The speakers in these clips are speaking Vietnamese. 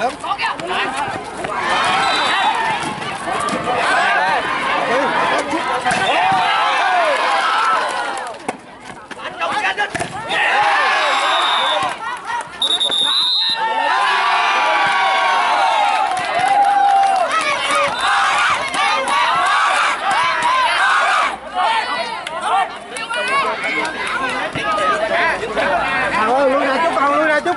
dậy lắm.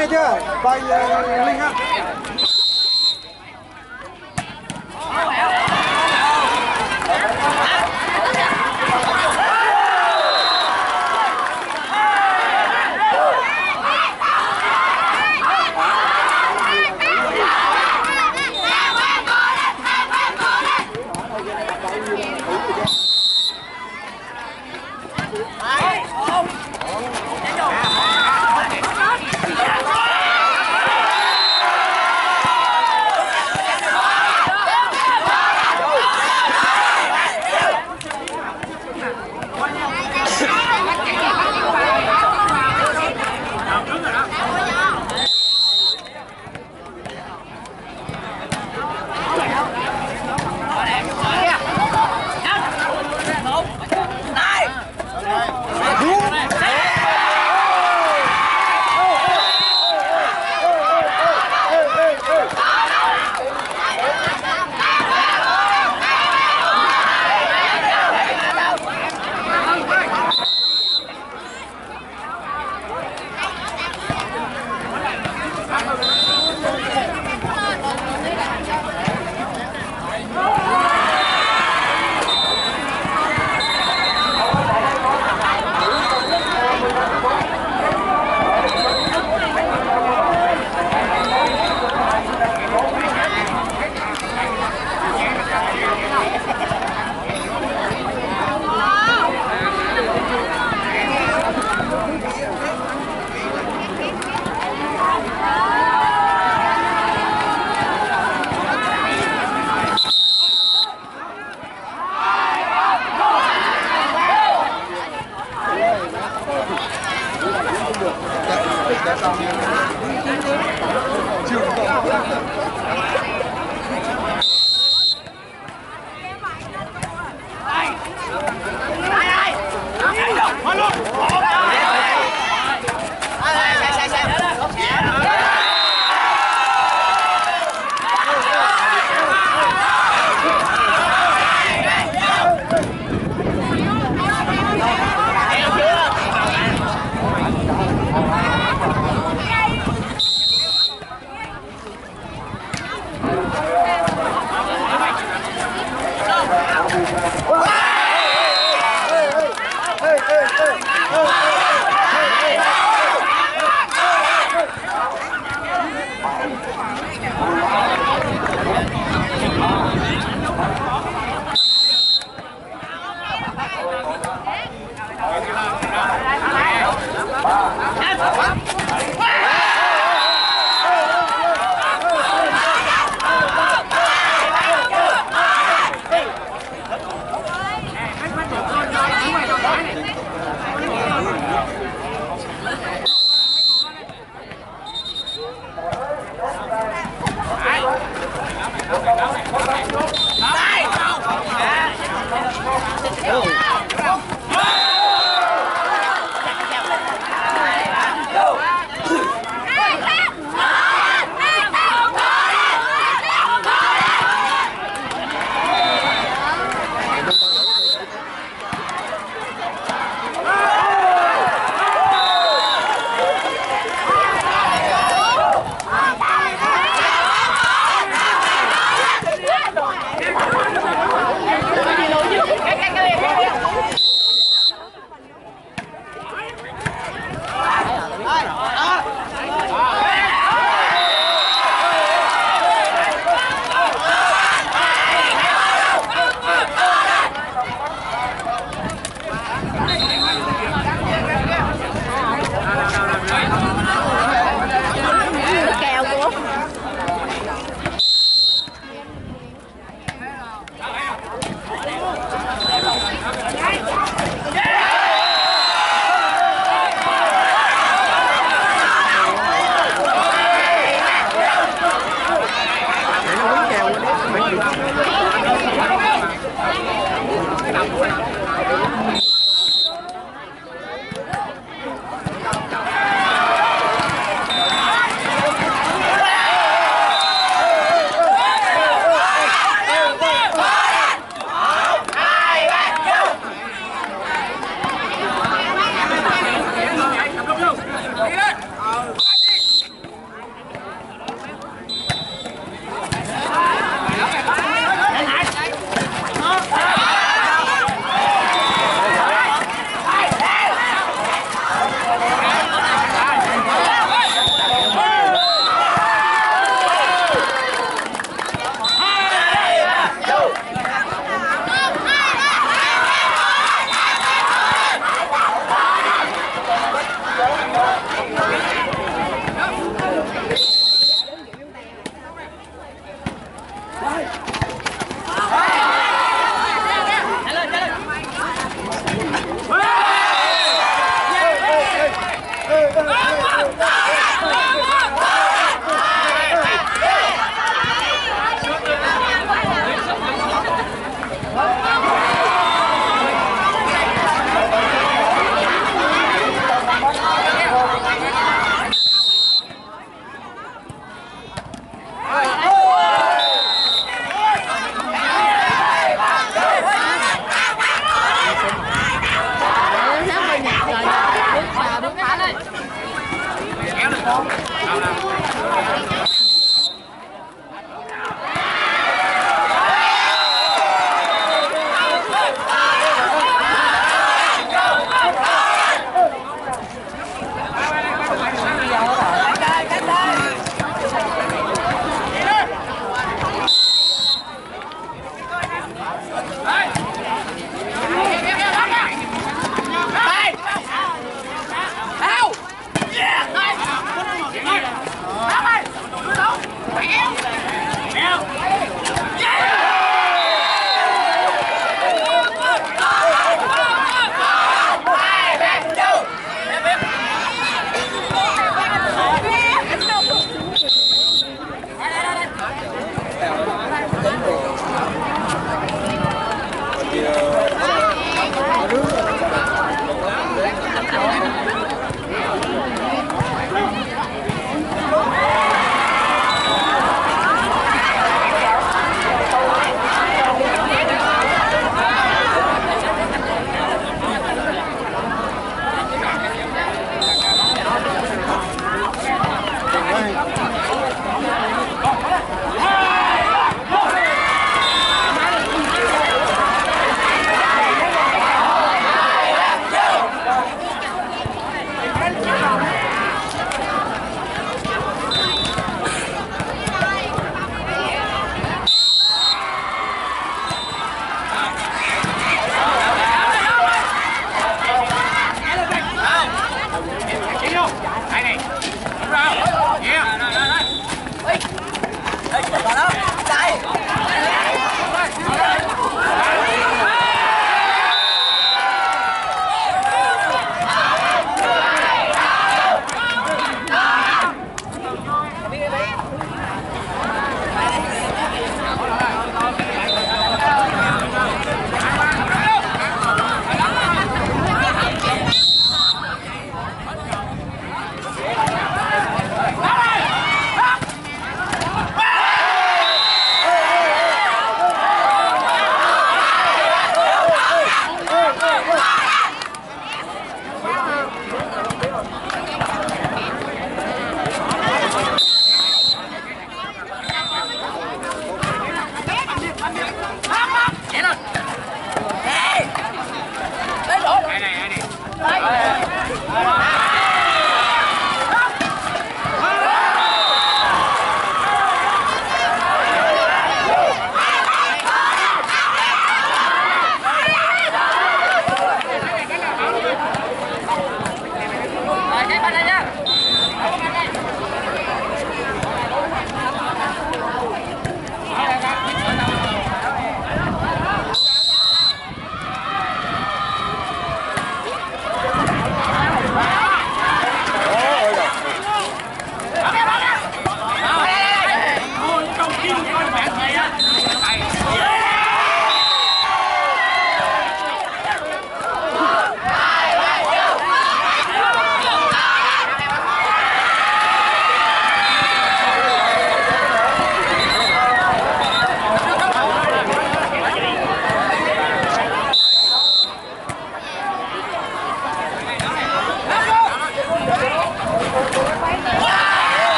Nghe chưa? Bài Linh á. Hãy subscribe cho kênh Ghiền Mì Gõ để không bỏ lỡ những video hấp dẫn.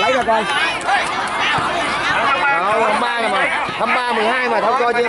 Lấy ra coi. Không, 3 rồi mà. 23 12 mà thôi coi cho mất.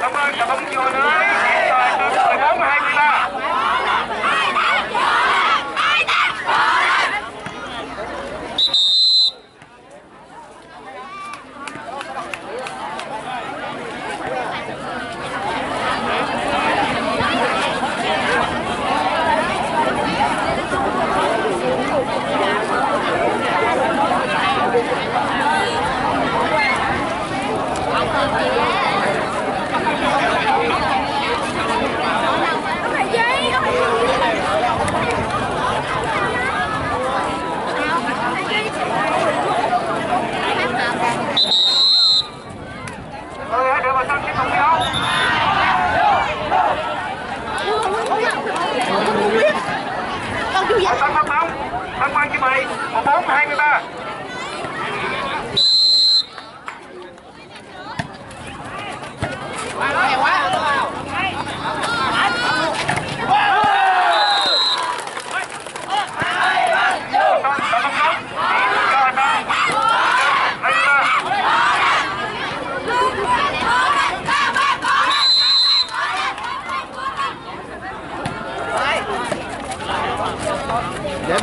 Cảm ơn, cảm ơn nhiều nữa. Rồi, từ 14 23.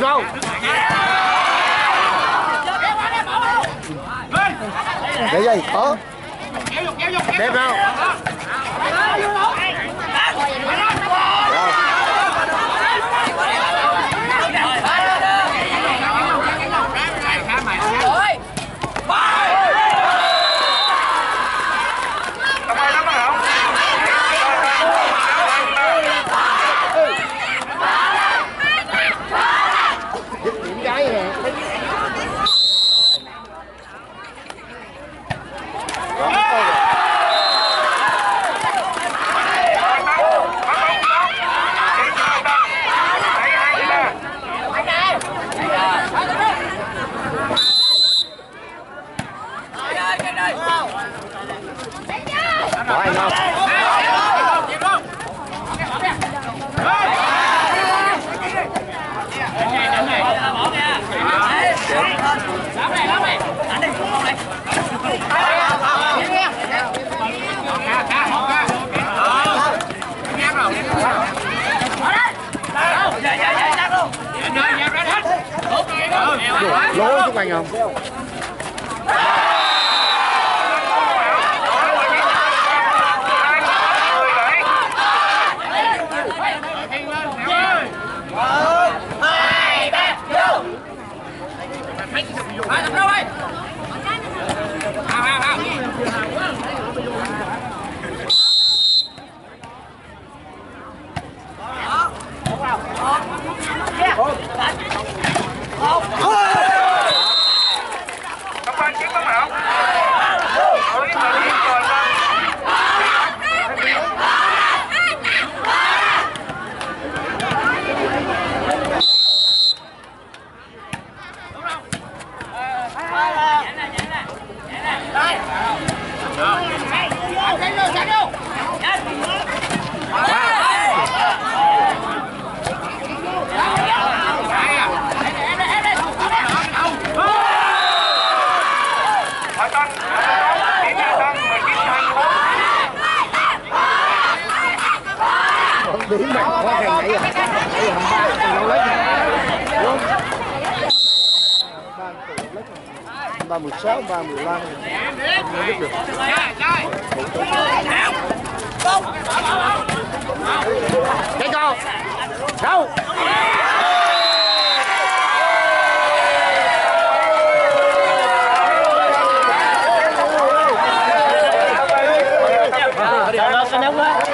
đâu. Để gì? Ủa? Đẹp không? Lố xung quanh không? Hãy subscribe cho kênh Ghiền Mì Gõ để không bỏ lỡ những video hấp dẫn.